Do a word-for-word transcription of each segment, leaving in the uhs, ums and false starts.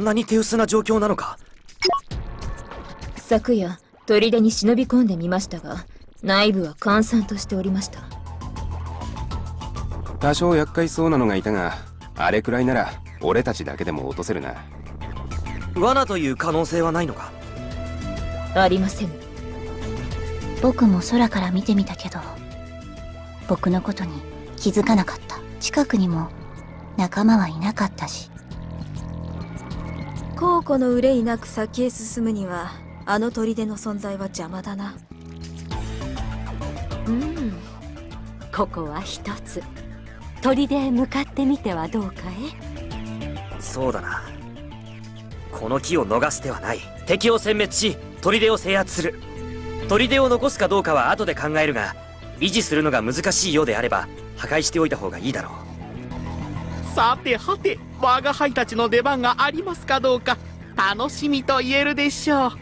んなに手薄な状況なのか。昨夜砦に忍び込んでみましたが、内部は閑散としておりました。多少厄介そうなのがいたが、あれくらいなら俺たちだけでも落とせるな。罠という可能性はないのか。ありません。僕も空から見てみたけど、僕のことに気づかなかった。近くにも仲間はいなかったし。皇子の憂いなく先へ進むには、あの砦の存在は邪魔だな。うん、ここは一つ砦へ向かってみてはどうかえ。そうだな、この機を逃す手はない。敵を殲滅し砦を制圧する。砦を残すかどうかは後で考えるが、維持するのが難しいようであれば破壊しておいた方がいいだろう。さてはて、我輩たちの出番がありますかどうか、楽しみと言えるでしょう。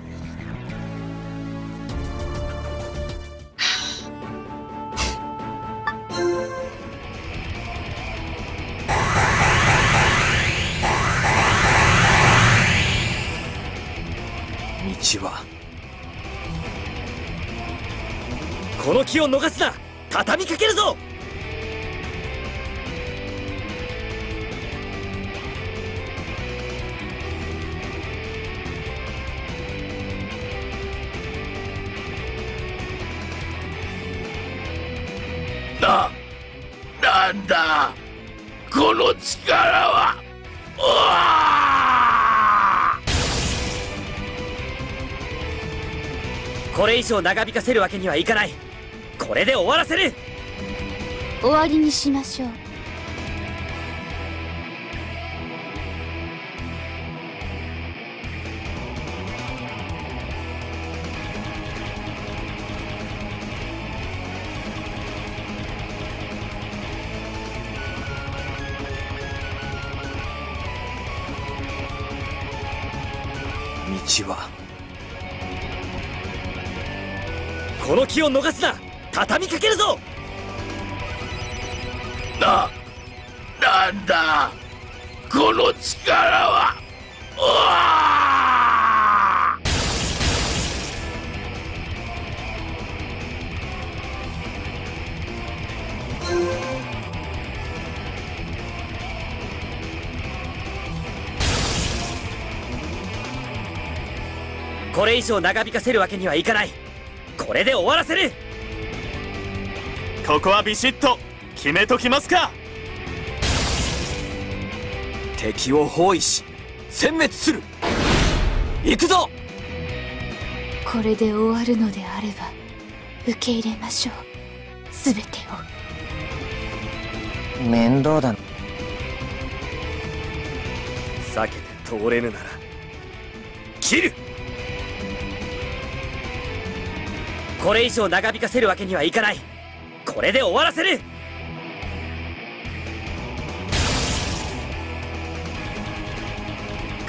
道はこの気を逃すな。畳みかけるぞ。な、なんだこの力は。うわー、これ以上長引かせるわけにはいかない。これで終わらせる。終わりにしましょう。道はこの機を逃すな。畳みかけるぞ。な、なんだこの力は。うわー、これ以上長引かせるわけにはいかない。これで終わらせる。ここはビシッと決めときますか。敵を包囲し殲滅する。行くぞ。これで終わるのであれば受け入れましょう、全てを。面倒だな。避けて通れぬなら切る。これ以上長引かせるわけにはいかない。これで終わらせる。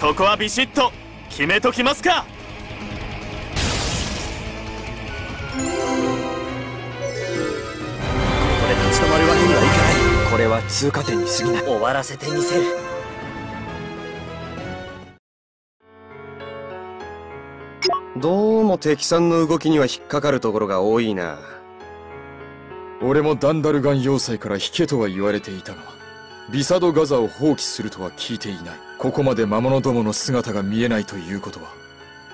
ここはビシッと決めときますか。ここで立ち止まるわけにはいかない。これは通過点に過ぎない。終わらせてみせる。どうも敵さんの動きには引っかかるところが多いな。俺もダンダルガン要塞から引けとは言われていたが、ビサドガザを放棄するとは聞いていない。ここまで魔物どもの姿が見えないということは、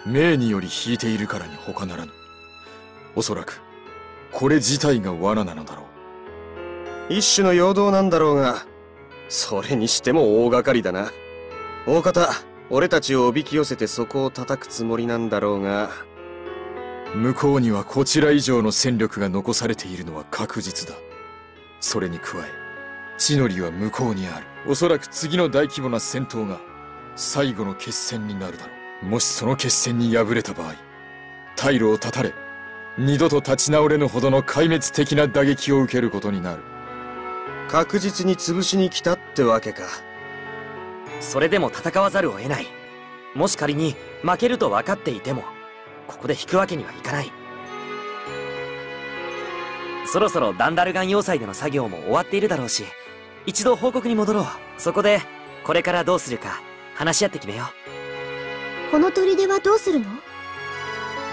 命により引いているからに他ならぬ。おそらくこれ自体が罠なのだろう。一種の陽動なんだろうが、それにしても大掛かりだな。大方俺たちをおびき寄せてそこを叩くつもりなんだろうが、向こうにはこちら以上の戦力が残されているのは確実だ。それに加え地の利は向こうにある。おそらく次の大規模な戦闘が最後の決戦になるだろう。もしその決戦に敗れた場合、退路を断たれ二度と立ち直れぬほどの壊滅的な打撃を受けることになる。確実に潰しに来たってわけか。それでも戦わざるを得ない。もし仮に負けると分かっていても、ここで引くわけにはいかない。そろそろダンダルガン要塞での作業も終わっているだろうし、一度報告に戻ろう。そこでこれからどうするか話し合って決めよう。この砦はどうするの？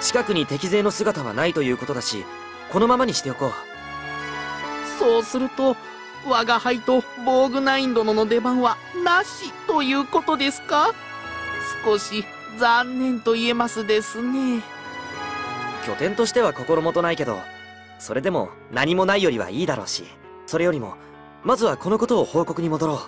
近くに敵勢の姿はないということだし、このままにしておこう。そうすると我が輩とボーグナイン殿の出番はなしということですか？少し残念と言えますですね。拠点としては心もとないけど、それでも何もないよりはいいだろうし、それよりもまずはこのことを報告に戻ろう。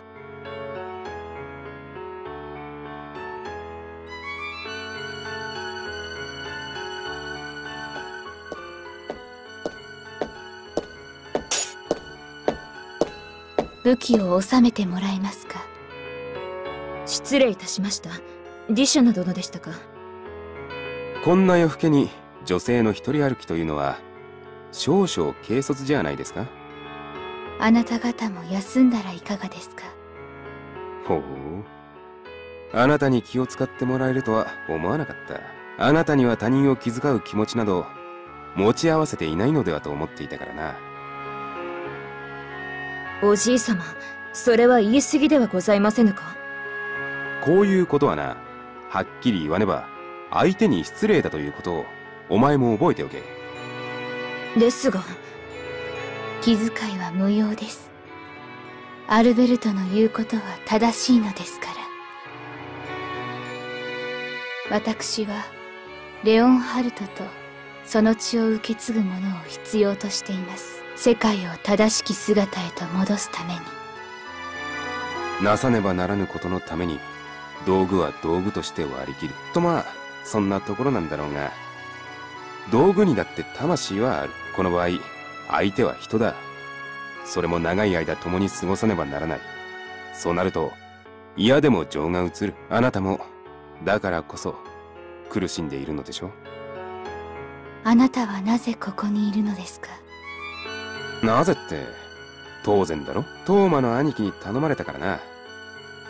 武器を収めてもらえますか？失礼いたしました。ディシャナ殿でしたか。こんな夜更けに女性の一人歩きというのは少々軽率じゃないですか。あなた方も休んだらいかがですか。ほう、あなたに気を使ってもらえるとは思わなかった。あなたには他人を気遣う気持ちなど持ち合わせていないのではと思っていたからな。おじい様、それは言い過ぎではございませぬか。こういうことはな、はっきり言わねば相手に失礼だということをお前も覚えておけ。ですが、気遣いは無用です。アルベルトの言うことは正しいのですから。私はレオンハルトとその血を受け継ぐ者を必要としています。世界を正しき姿へと戻すために。なさねばならぬことのために道具は道具として割り切ると、まあそんなところなんだろうが、道具にだって魂はある。この場合相手は人だ。それも長い間共に過ごさねばならない。そうなると嫌でも情が移る。あなたもだからこそ苦しんでいるのでしょう。あなたはなぜここにいるのですか。なぜって当然だろ。トーマの兄貴に頼まれたからな。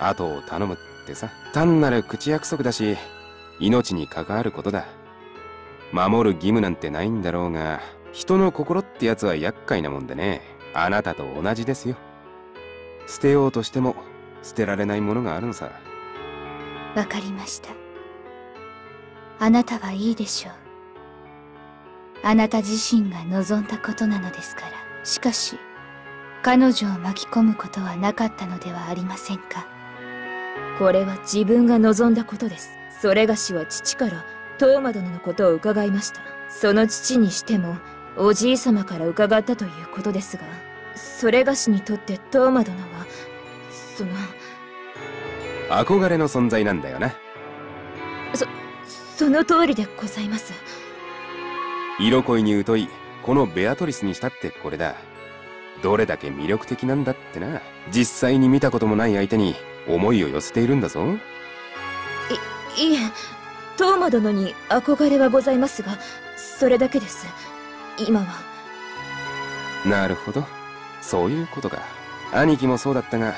後を頼むってさ、単なる口約束だし命に関わることだ。守る義務なんてないんだろうが、人の心ってやつは厄介なもんでね。あなたと同じですよ。捨てようとしても捨てられないものがあるのさ。わかりました。あなたはいいでしょう。あなた自身が望んだことなのですから。しかし、彼女を巻き込むことはなかったのではありませんか。これは自分が望んだことです。それがしは父からトーマ殿のことを伺いました。その父にしても、おじい様から伺ったということですが、それがしにとってトーマ殿は、その…憧れの存在なんだよな。そ、その通りでございます。色恋に疎いこのベアトリスにしたってこれだ。どれだけ魅力的なんだってな。実際に見たこともない相手に思いを寄せているんだぞ。い、いえ、トーマ殿に憧れはございますが、それだけです。今は。なるほど。そういうことか。兄貴もそうだったが、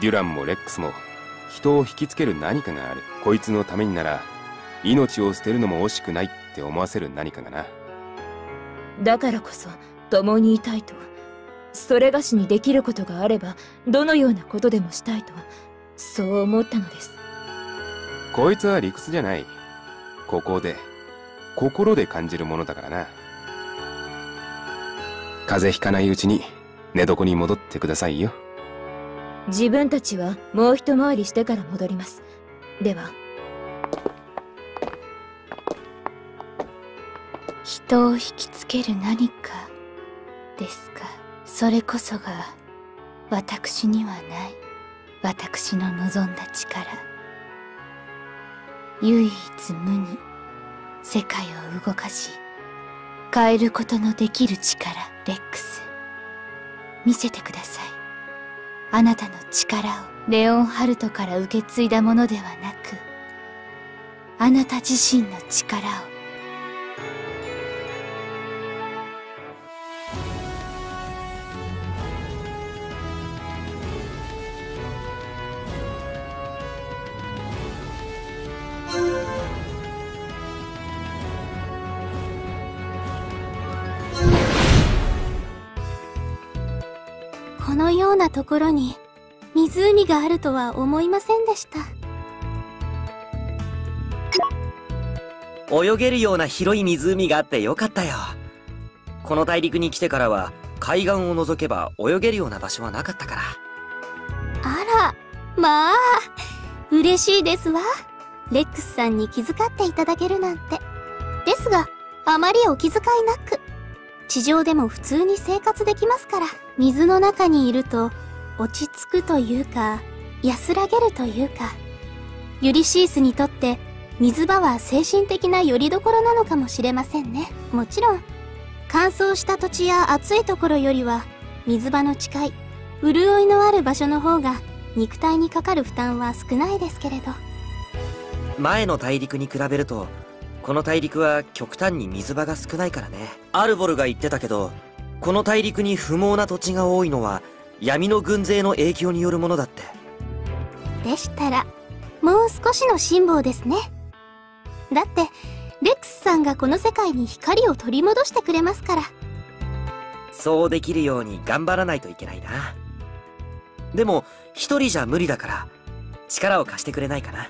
デュランもレックスも人を引きつける何かがある。こいつのためになら命を捨てるのも惜しくないって思わせる何かがな。だからこそ共にいたいと、それがしにできることがあればどのようなことでもしたいと、そう思ったのです。こいつは理屈じゃない。ここで心で感じるものだからな。風邪ひかないうちに寝床に戻ってくださいよ。自分たちはもう一回りしてから戻ります。では。人を引きつける何かですか。それこそが私にはない私の望んだ力。唯一無二、世界を動かし変えることのできる力。レックス、見せてください。あなたの力を。レオンハルトから受け継いだものではなく、あなた自身の力を。ところに湖があるとは思いませんでした。泳げるような広い湖があってよかったよ。この大陸に来てからは海岸を除けば泳げるような場所はなかったから。あら、まあ嬉しいですわ。レックスさんに気遣っていただけるなんて。ですが、あまりお気遣いなく。地上でも普通に生活できますから。水の中にいると落ち着くというか、安らげるというか。ユリシースにとって水場は精神的な拠り所なのかもしれませんね。もちろん、乾燥した土地や暑いところよりは、水場の近い、潤いのある場所の方が、肉体にかかる負担は少ないですけれど。前の大陸に比べると、この大陸は極端に水場が少ないからね。アルボルが言ってたけど、この大陸に不毛な土地が多いのは、闇の軍勢の影響によるものだって。でしたら、もう少しの辛抱ですね。だって、レックスさんがこの世界に光を取り戻してくれますから。そうできるように頑張らないといけないな。でも、一人じゃ無理だから、力を貸してくれないかな。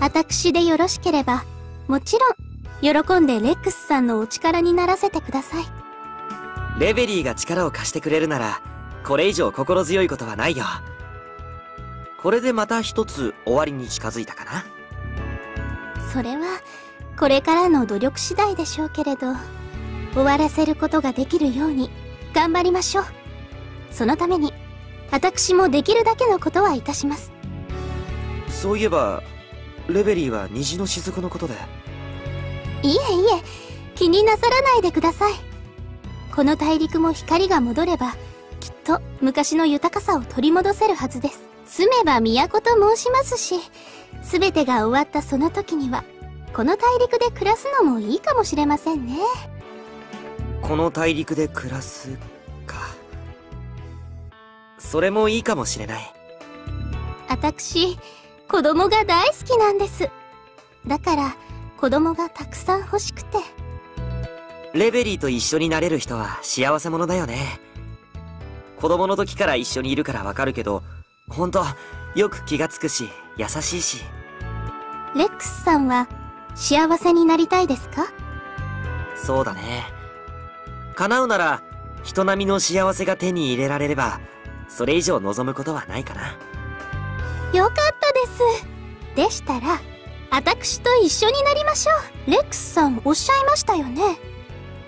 私でよろしければ、もちろん、喜んでレックスさんのお力にならせてください。レベリーが力を貸してくれるなら、これ以上心強いことはないよ。これでまた一つ終わりに近づいたかな。それはこれからの努力次第でしょうけれど、終わらせることができるように頑張りましょう。そのために私もできるだけのことはいたします。そういえばレベリーは虹の雫のことで。いえいえ、気になさらないでください。この大陸も光が戻れば、きっと昔の豊かさを取り戻せるはずです。住めば都と申しますし、すべてが終わったその時には、この大陸で暮らすのもいいかもしれませんね。この大陸で暮らすか。それもいいかもしれない。私、子供が大好きなんです。だから、子供がたくさん欲しくて。レベリーと一緒になれる人は幸せ者だよね。子供の時から一緒にいるからわかるけど、ほんと、よく気がつくし、優しいし。レックスさんは、幸せになりたいですか？そうだね。叶うなら、人並みの幸せが手に入れられれば、それ以上望むことはないかな。よかったです。でしたら、私と一緒になりましょう。レックスさんおっしゃいましたよね。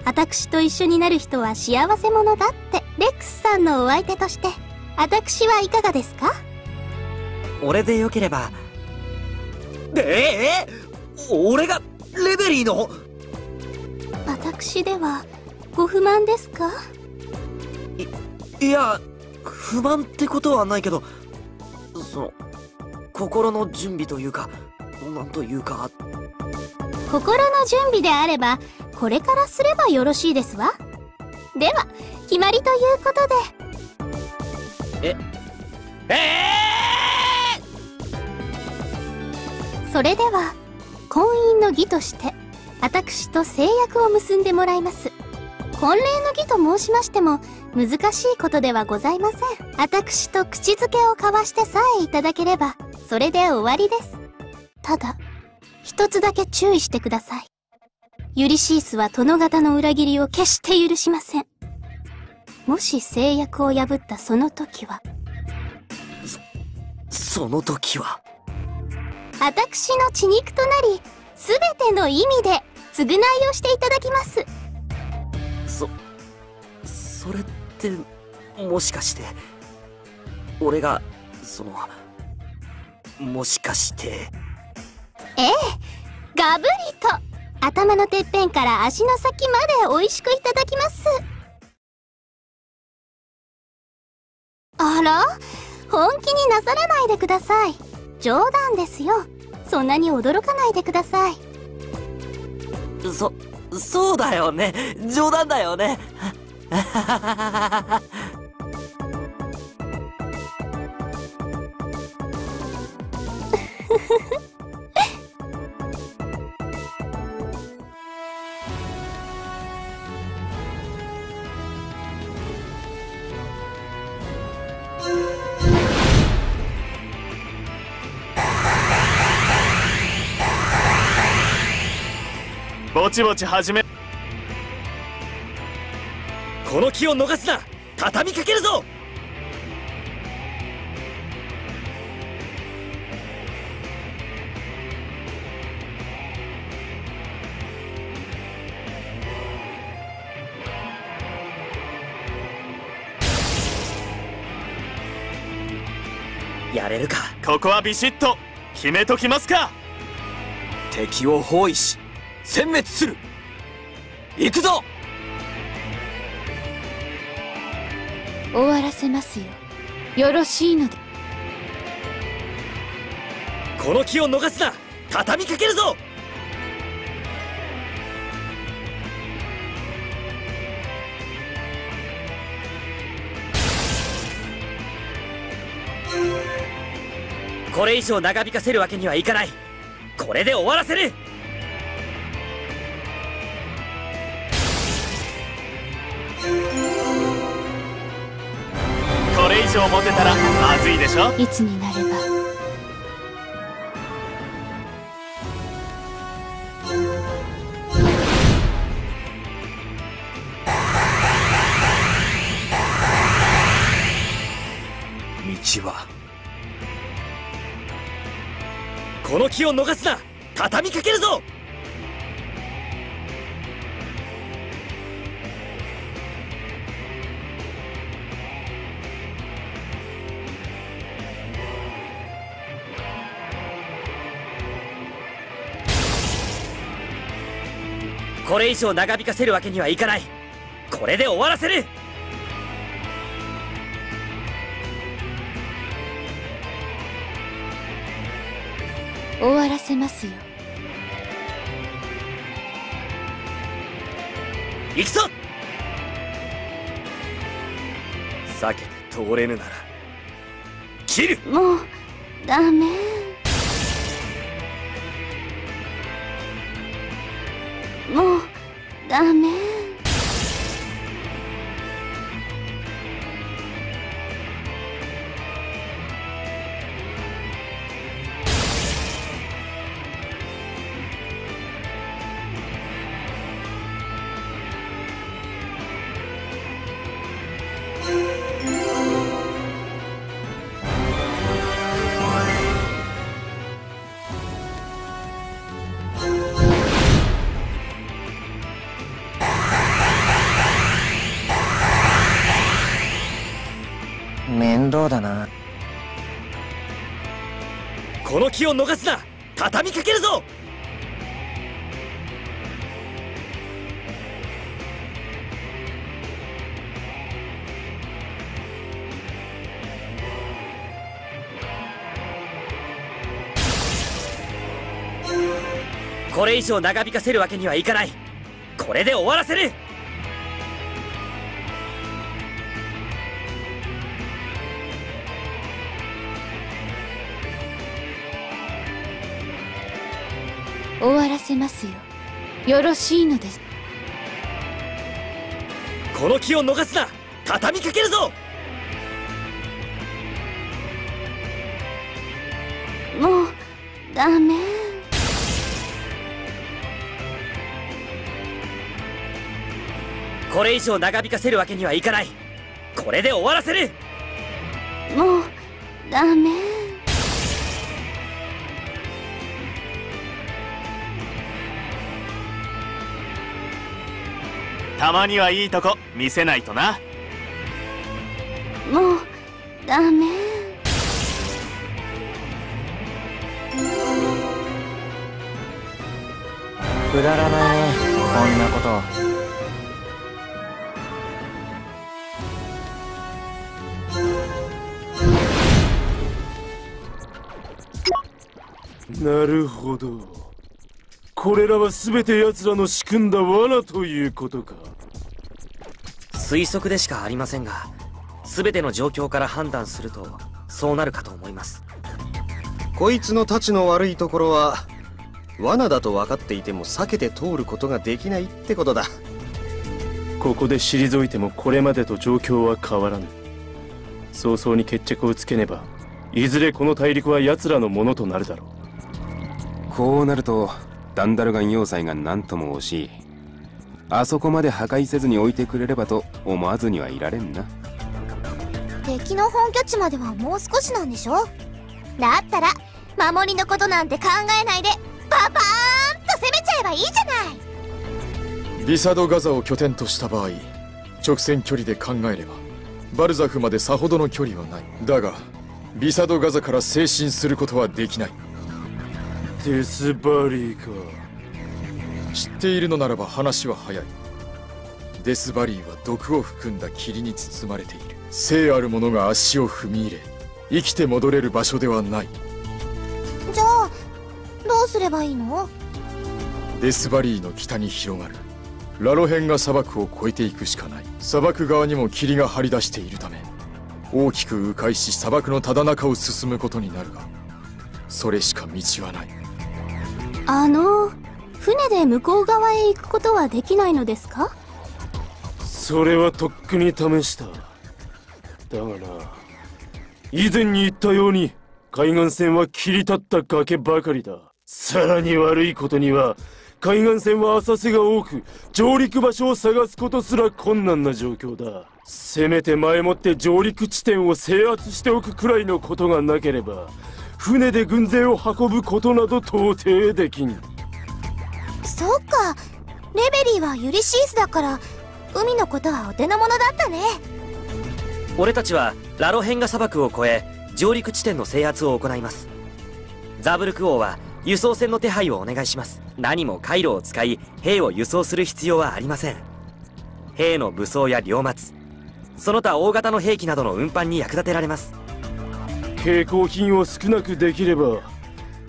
私と一緒になる人は幸せ者だって。レックスさんのお相手として、私はいかがですか？俺でよければ。ええー、俺がレベリーの？私ではご不満ですか？いいや、不満ってことはないけど、その心の準備というか、なんというか。心の準備であればこれからすればよろしいですわ。では決まりということで。ええー、それでは婚姻の儀として私と誓約を結んでもらいます。婚礼の儀と申しましても難しいことではございません。私と口づけを交わしてさえいただければそれで終わりです。ただ一つだけ注意してください。ユリシースは殿方の裏切りを決して許しません。もし制約を破ったその時は、そ、その時は私の血肉となり、すべての意味で償いをしていただきます。そ、それってもしかして俺が、その、もしかして。ええ、ガブリと頭のてっぺんから足の先までおいしくいただきます。あら、本気になさらないでください。冗談ですよ。そんなに驚かないでください。そ、そうだよね。冗談だよね。ぼちぼち始め。この気を逃すな、畳みかけるぞ。やれるか。ここはビシッと決めときますか。敵を包囲し殲滅する。行くぞ。終わらせますよ。よろしいので。この気を逃すな、畳みかけるぞ。これ以上長引かせるわけにはいかない。これで終わらせる。これ以上持てたらまずいでしょ。いつになれば。道はこの気を逃すな、畳みかけるぞ。これ以上長引かせるわけにはいかない。これで終わらせる。終わらせますよ。行くぞ。避けて通れぬなら切る。もうダメ。もうダメ。この気を逃すな、畳みかけるぞ。これ以上長引かせるわけにはいかない。これで終わらせる。終わらせますよ。よろしいのです。この気を逃すな、畳みかけるぞ。もうダメ。これ以上長引かせるわけにはいかない。これで終わらせる。もうダメ。たまにはいいとこ見せないとな。もうダメ。くだらないね、こんなこと。なるほど。これらは全て奴らの仕組んだ罠ということか。推測でしかありませんが、全ての状況から判断するとそうなるかと思います。こいつのたちの悪いところは、罠だと分かっていても避けて通ることができないってことだ。ここで退いてもこれまでと状況は変わらぬ。早々に決着をつけねば、いずれこの大陸は奴らのものとなるだろう。こうなるとダンダルガン要塞が何とも惜しい。あそこまで破壊せずに置いてくれればと思わずにはいられんな。敵の本拠地まではもう少しなんでしょ。だったら守りのことなんて考えないでパパーンと攻めちゃえばいいじゃない。リサド・ガザを拠点とした場合、直線距離で考えればバルザフまでさほどの距離はない。だがリサド・ガザから精進することはできない。デスバリーか。知っているのならば話は早い。デスバリーは毒を含んだ霧に包まれている。聖ある者が足を踏み入れ生きて戻れる場所ではない。じゃあどうすればいいの？デスバリーの北に広がるラロヘンが砂漠を越えていくしかない。砂漠側にも霧が張り出しているため大きく迂回し砂漠のただ中を進むことになるが、それしか道はない。あの船で向こう側へ行くことはできないのですか？それはとっくに試した。だがな、以前に言ったように海岸線は切り立った崖ばかりだ。さらに悪いことには海岸線は浅瀬が多く、上陸場所を探すことすら困難な状況だ。せめて前もって上陸地点を制圧しておくくらいのことがなければ船で軍勢を運ぶことなど到底できん。そっか、レベリーはユリシースだから海のことはお手の物だったね。俺たちはラロヘンガ砂漠を越え上陸地点の制圧を行います。ザブルク王は輸送船の手配をお願いします。何も回路を使い兵を輸送する必要はありません。兵の武装や領末、その他大型の兵器などの運搬に役立てられます。携行品を少なくできれば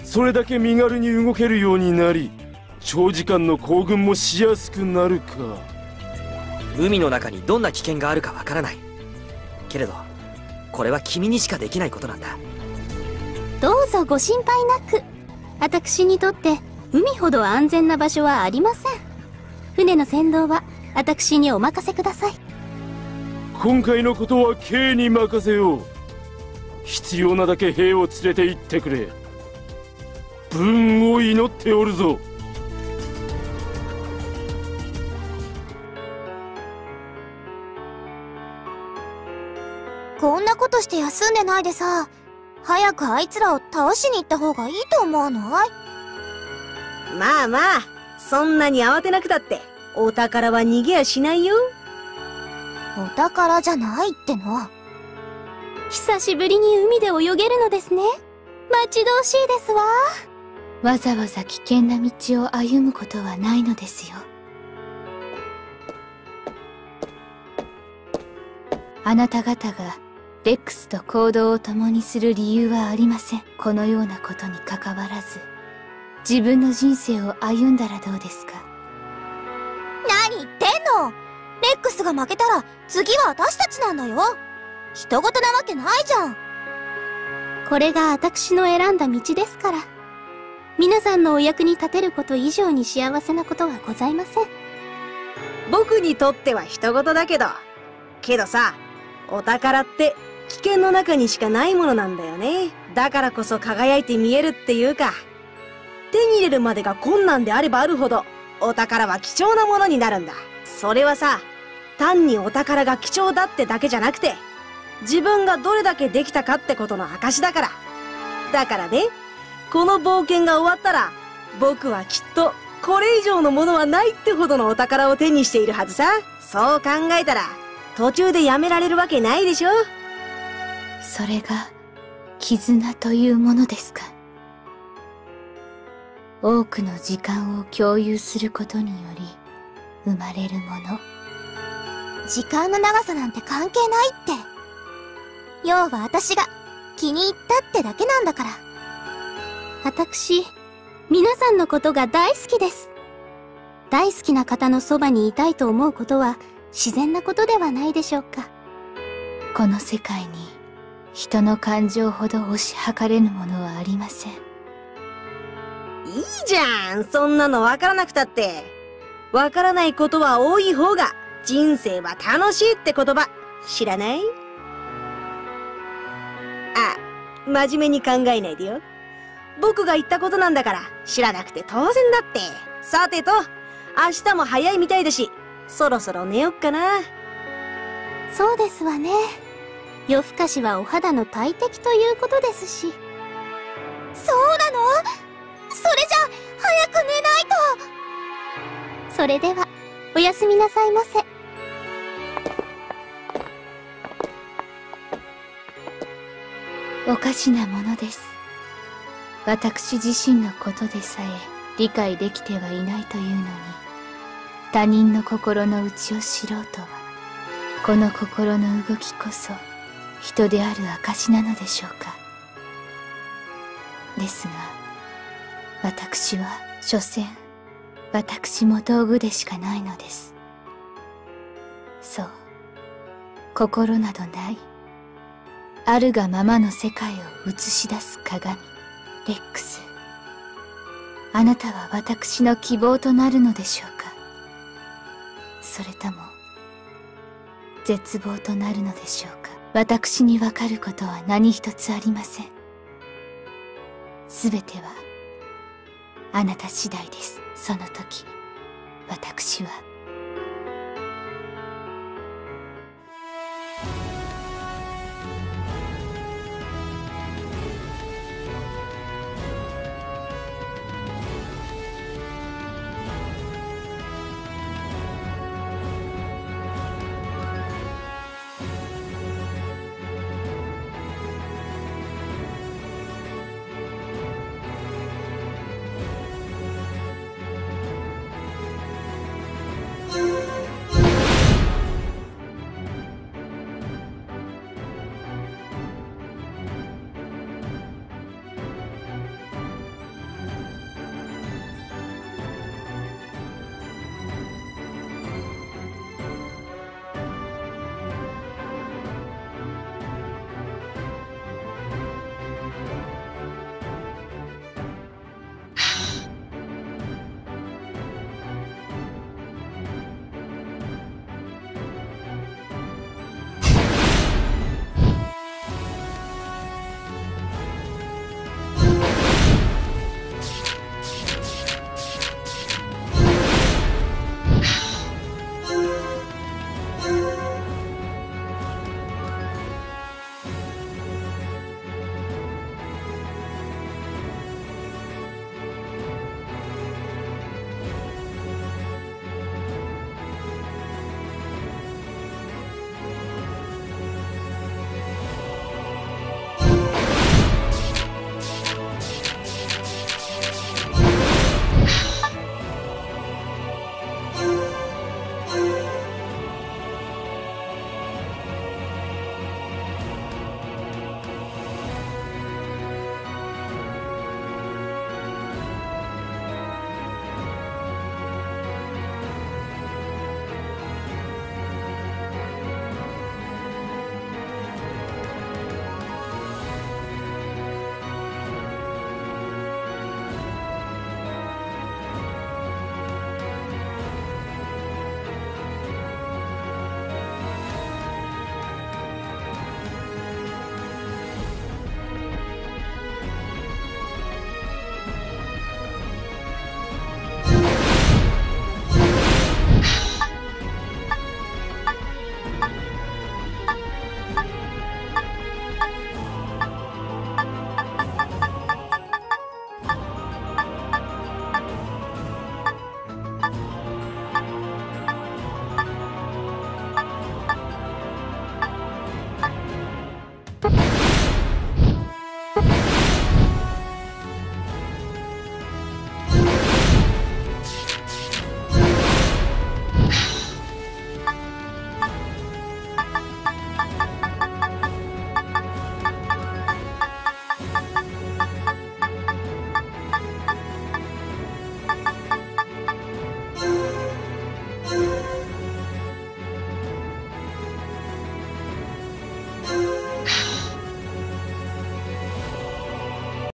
それだけ身軽に動けるようになり、長時間の行軍もしやすくなるか。海の中にどんな危険があるかわからないけれど、これは君にしかできないことなんだ。どうぞご心配なく。私にとって海ほど安全な場所はありません。船の先導は私にお任せください。今回のことは K に任せよう。必要なだけ兵を連れて行ってくれ。文を祈っておるぞ。こんなことして休んでないでさ、早くあいつらを倒しに行った方がいいと思わない？まあまあ、そんなに慌てなくたってお宝は逃げやしないよ。お宝じゃないっての。久しぶりに海で泳げるのですね。待ち遠しいですわ。わざわざ危険な道を歩むことはないのですよ。あなた方がレックスと行動を共にする理由はありません。このようなことに関わらず自分の人生を歩んだらどうですか？何言ってんの。レックスが負けたら次は私たちなんだよ。人事なわけないじゃん。これが私の選んだ道ですから、皆さんのお役に立てること以上に幸せなことはございません。僕にとっては人事だけど、けどさ、お宝って危険の中にしかないものなんだよね。だからこそ輝いて見えるっていうか、手に入れるまでが困難であればあるほどお宝は貴重なものになるんだ。それはさ、単にお宝が貴重だってだけじゃなくて、自分がどれだけできたかってことの証だから。だからね、この冒険が終わったら僕はきっとこれ以上のものはないってほどのお宝を手にしているはずさ。そう考えたら途中でやめられるわけないでしょ。それが絆というものですか。多くの時間を共有することにより生まれるもの。時間の長さなんて関係ないって。要は私が気に入ったってだけなんだから。私、皆さんのことが大好きです。大好きな方のそばにいたいと思うことは自然なことではないでしょうか。この世界に人の感情ほど推し量れぬものはありません。いいじゃん、そんなのわからなくたって。わからないことは多い方が人生は楽しいって言葉知らない？あ、真面目に考えないでよ。僕が言ったことなんだから知らなくて当然だって。さてと、明日も早いみたいだし、そろそろ寝よっかな。そうですわね。夜更かしはお肌の大敵ということですし。そうなの？それじゃ早く寝ないと。それではおやすみなさいませ。おかしなものです。私自身のことでさえ理解できてはいないというのに、他人の心の内を知ろうとは、この心の動きこそ人である証なのでしょうか。ですが私は所詮私も道具でしかないのです。そう、心などない、あるがままの世界を映し出す鏡、レックス。あなたは私の希望となるのでしょうか、それとも絶望となるのでしょうか。私にわかることは何一つありません。すべてはあなた次第です。その時私は